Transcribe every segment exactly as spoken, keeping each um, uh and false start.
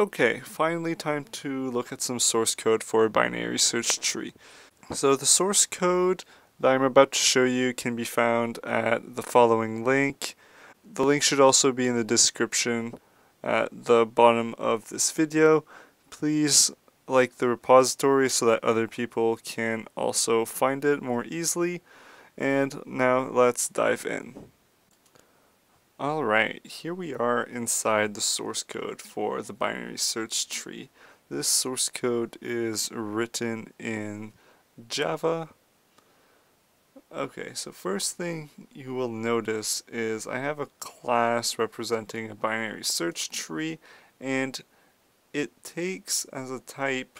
Okay, finally time to look at some source code for a binary search tree. So the source code that I'm about to show you can be found at the following link. The link should also be in the description at the bottom of this video. Please like the repository so that other people can also find it more easily. And now let's dive in. Alright, here we are inside the source code for the binary search tree. This source code is written in Java. Okay, so first thing you will notice is I have a class representing a binary search tree, and it takes as a type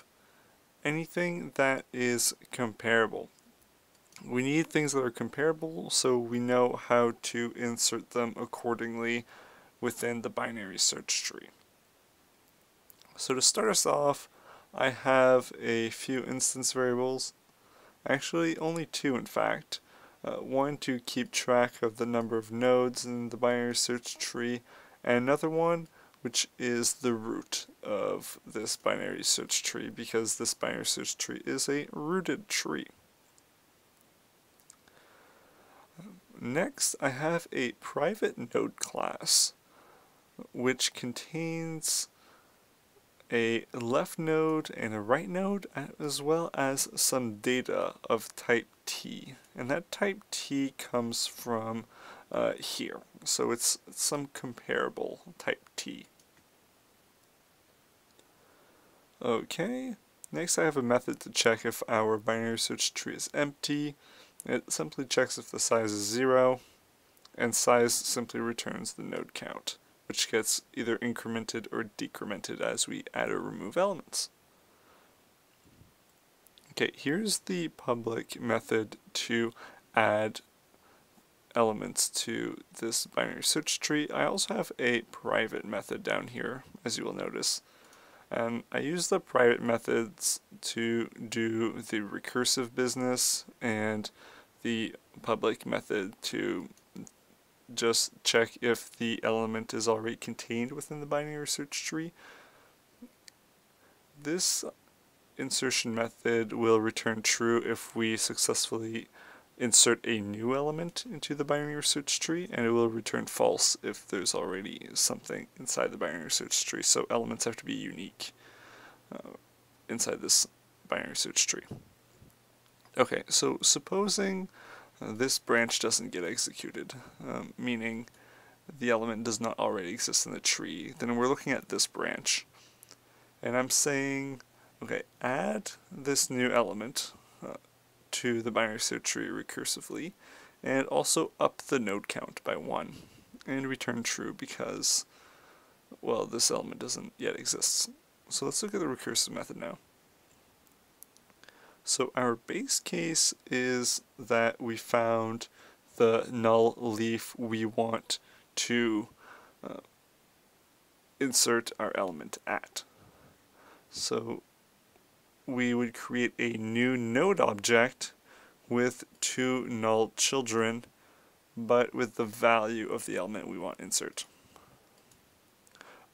anything that is comparable. We need things that are comparable so we know how to insert them accordingly within the binary search tree. So to start us off, I have a few instance variables. Actually, only two in fact. Uh, one to keep track of the number of nodes in the binary search tree, and another one which is the root of this binary search tree, because this binary search tree is a rooted tree. Next, I have a private node class which contains a left node and a right node, as well as some data of type T, and that type T comes from uh, here, so it's some comparable type T. Okay, next I have a method to check if our binary search tree is empty. It simply checks if the size is zero, and size simply returns the node count, which gets either incremented or decremented as we add or remove elements. Okay, here's the public method to add elements to this binary search tree. I also have a private method down here, as you will notice. And I use the private methods to do the recursive business, and the public method to just check if the element is already contained within the binary search tree. This insertion method will return true if we successfully insert a new element into the binary search tree, and it will return false if there's already something inside the binary search tree, so elements have to be unique uh, inside this binary search tree. Okay, so supposing Uh, this branch doesn't get executed, um, meaning the element does not already exist in the tree, then we're looking at this branch. And I'm saying, okay, add this new element uh, to the binary search tree recursively, and also up the node count by one, and return true because, well, this element doesn't yet exist. So let's look at the recursive method now. So our base case is that we found the null leaf we want to uh, insert our element at. So we would create a new node object with two null children, but with the value of the element we want to insert.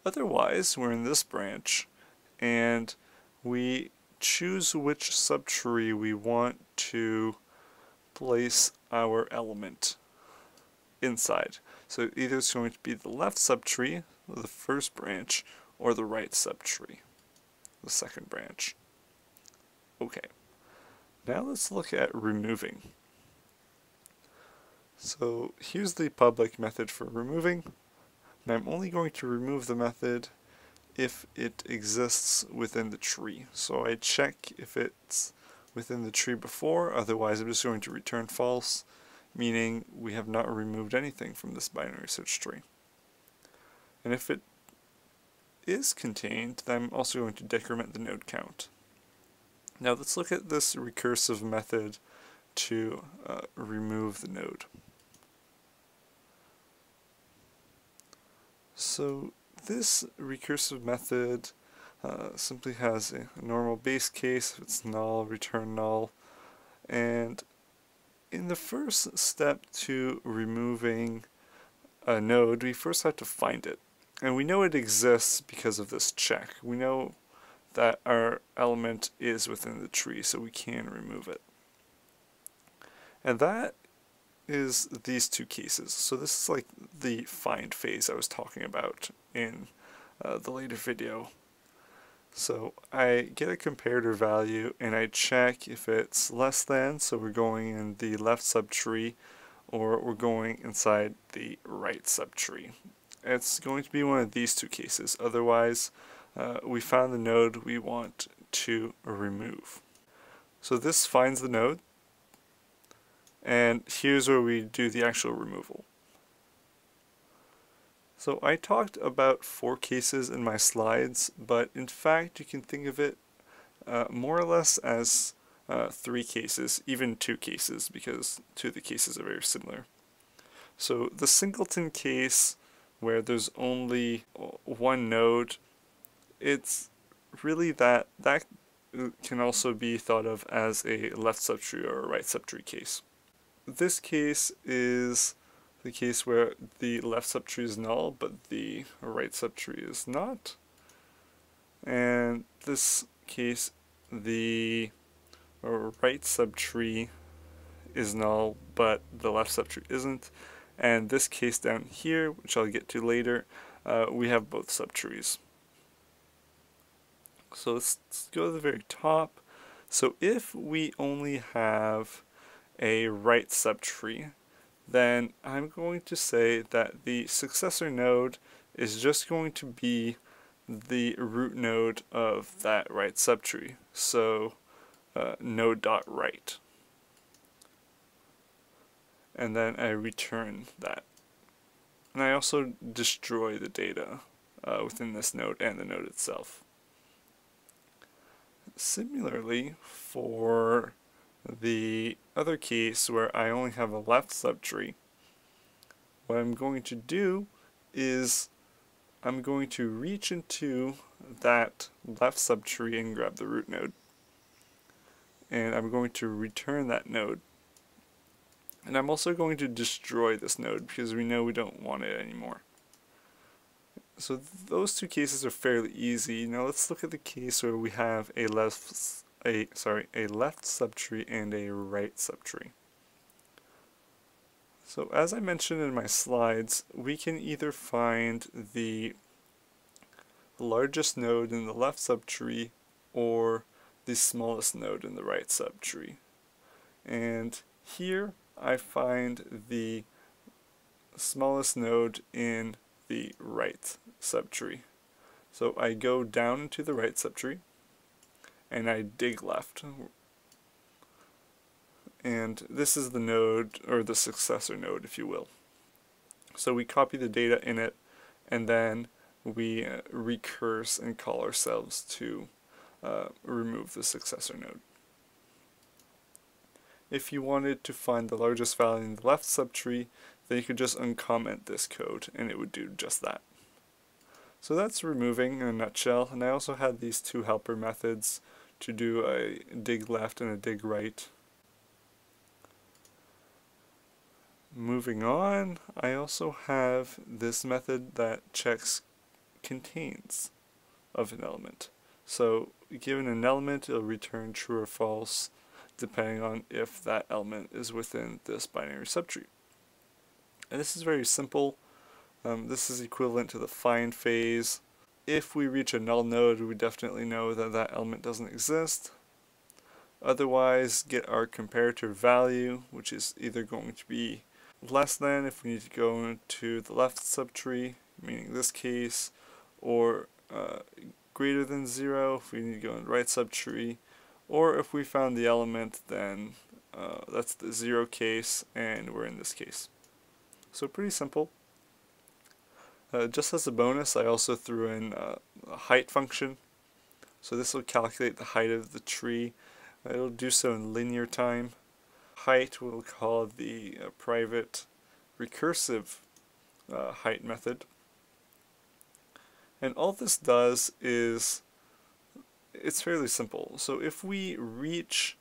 Otherwise, we're in this branch, and we choose which subtree we want to place our element inside. So either it's going to be the left subtree, the first branch, or the right subtree, the second branch. Okay, now let's look at removing. So here's the public method for removing, and I'm only going to remove the method if it exists within the tree. So I check if it's within the tree before, otherwise I'm just going to return false, meaning we have not removed anything from this binary search tree. And if it is contained, then I'm also going to decrement the node count. Now let's look at this recursive method to uh, remove the node. So this recursive method uh, simply has a normal base case. If it's null, return null. And in the first step to removing a node, we first have to find it. And we know it exists because of this check. We know that our element is within the tree, so we can remove it. And that is these two cases. So this is like the find phase I was talking about in uh, the later video. So I get a comparator value and I check if it's less than, so we're going in the left subtree, or we're going inside the right subtree. It's going to be one of these two cases. Otherwise, uh, we found the node we want to remove. So this finds the node, and here's where we do the actual removal. So I talked about four cases in my slides, but in fact you can think of it uh, more or less as uh, three cases, even two cases, because two of the cases are very similar. So the singleton case, where there's only one node, it's really that, that can also be thought of as a left subtree or a right subtree case. This case is the case where the left subtree is null, but the right subtree is not. And this case, the right subtree is null, but the left subtree isn't. And this case down here, which I'll get to later, uh, we have both subtrees. So let's, let's go to the very top. So if we only have a right subtree, then I'm going to say that the successor node is just going to be the root node of that right subtree, so uh, node.right, and then I return that. And I also destroy the data uh, within this node and the node itself. Similarly, for the other case where I only have a left subtree, what I'm going to do is I'm going to reach into that left subtree and grab the root node, and I'm going to return that node. And I'm also going to destroy this node because we know we don't want it anymore. So those two cases are fairly easy. Now let's look at the case where we have a left A, sorry, a left subtree and a right subtree. So as I mentioned in my slides, we can either find the largest node in the left subtree or the smallest node in the right subtree. And here I find the smallest node in the right subtree. So I go down into the right subtree, and I dig left, and this is the node, or the successor node if you will. So we copy the data in it, and then we uh, recurse and call ourselves to uh, remove the successor node. If you wanted to find the largest value in the left subtree, then you could just uncomment this code and it would do just that. So that's removing in a nutshell, and I also had these two helper methods to do a dig left and a dig right. Moving on, I also have this method that checks contains of an element. So given an element, it'll return true or false depending on if that element is within this binary subtree. And this is very simple. Um, this is equivalent to the find phase. If we reach a null node, we definitely know that that element doesn't exist. Otherwise, get our comparator value, which is either going to be less than if we need to go into the left subtree, meaning this case, or uh, greater than zero if we need to go in the right subtree, or if we found the element, then uh, that's the zero case, and we're in this case. So pretty simple. Uh, just as a bonus, I also threw in uh, a height function. So this will calculate the height of the tree. It'll do so in linear time. Height we'll call the uh, private recursive uh, height method. And all this does is, it's fairly simple. So if we reach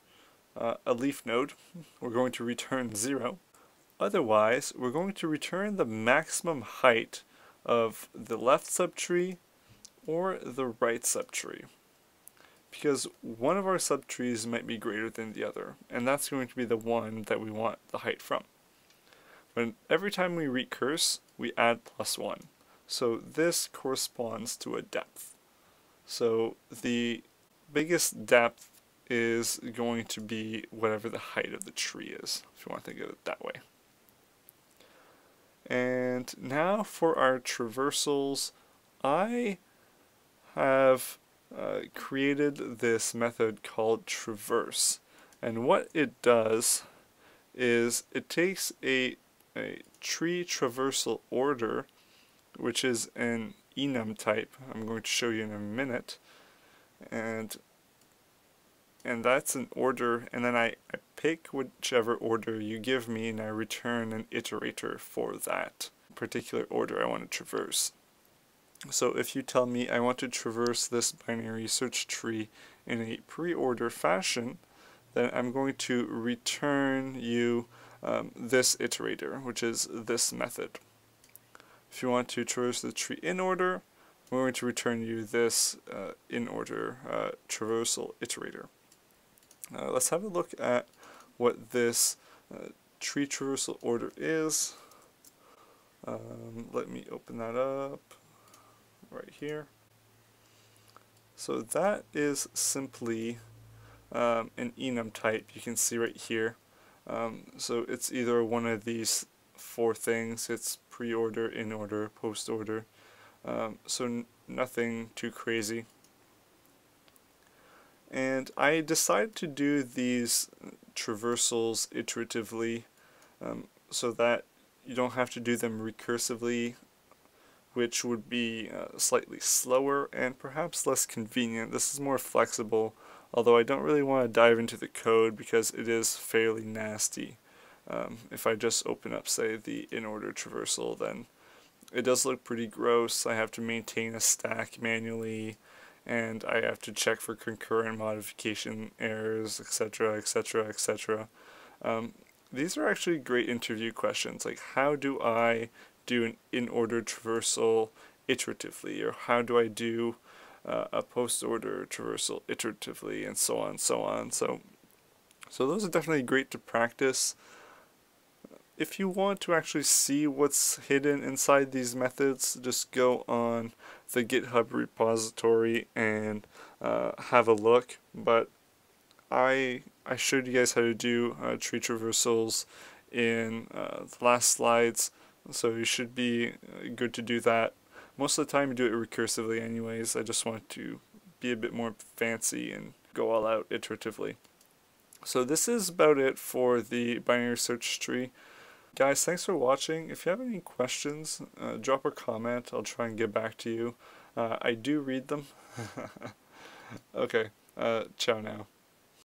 uh, a leaf node, we're going to return zero. Otherwise, we're going to return the maximum height of the left subtree or the right subtree, because one of our subtrees might be greater than the other, and that's going to be the one that we want the height from. When every time we recurse, we add plus one. So this corresponds to a depth. So the biggest depth is going to be whatever the height of the tree is, if you want to think of it that way. And now for our traversals, I have uh, created this method called traverse. And what it does is it takes a, a tree traversal order, which is an enum type. I'm going to show you in a minute. And and that's an order, and then I, I pick whichever order you give me, and I return an iterator for that particular order I want to traverse. So if you tell me I want to traverse this binary search tree in a pre-order fashion, then I'm going to return you um, this iterator, which is this method. If you want to traverse the tree in order, I'm going to return you this uh, in order uh, traversal iterator. Uh, let's have a look at what this uh, tree traversal order is. Um, let me open that up right here. So that is simply um, an enum type. You can see right here. Um, so it's either one of these four things. It's pre-order, in order, post-order. Um, so n nothing too crazy. And I decided to do these traversals iteratively um, so that you don't have to do them recursively, which would be uh, slightly slower and perhaps less convenient. This is more flexible, although I don't really want to dive into the code because it is fairly nasty. Um, if I just open up, say, the in-order traversal, then it does look pretty gross. I have to maintain a stack manually, and I have to check for concurrent modification errors, etc, etc, et cetera. Um, these are actually great interview questions, like how do I do an in-order traversal iteratively, or how do I do uh, a post-order traversal iteratively, and so on, so on. So, so those are definitely great to practice. If you want to actually see what's hidden inside these methods, just go on the GitHub repository and uh, have a look. But I I showed you guys how to do uh, tree traversals in uh, the last slides, so you should be good to do that. Most of the time you do it recursively anyways. I just want to be a bit more fancy and go all out iteratively. So this is about it for the binary search tree. Guys, thanks for watching. If you have any questions, uh, drop a comment. I'll try and get back to you. Uh, I do read them. Okay, uh, ciao now.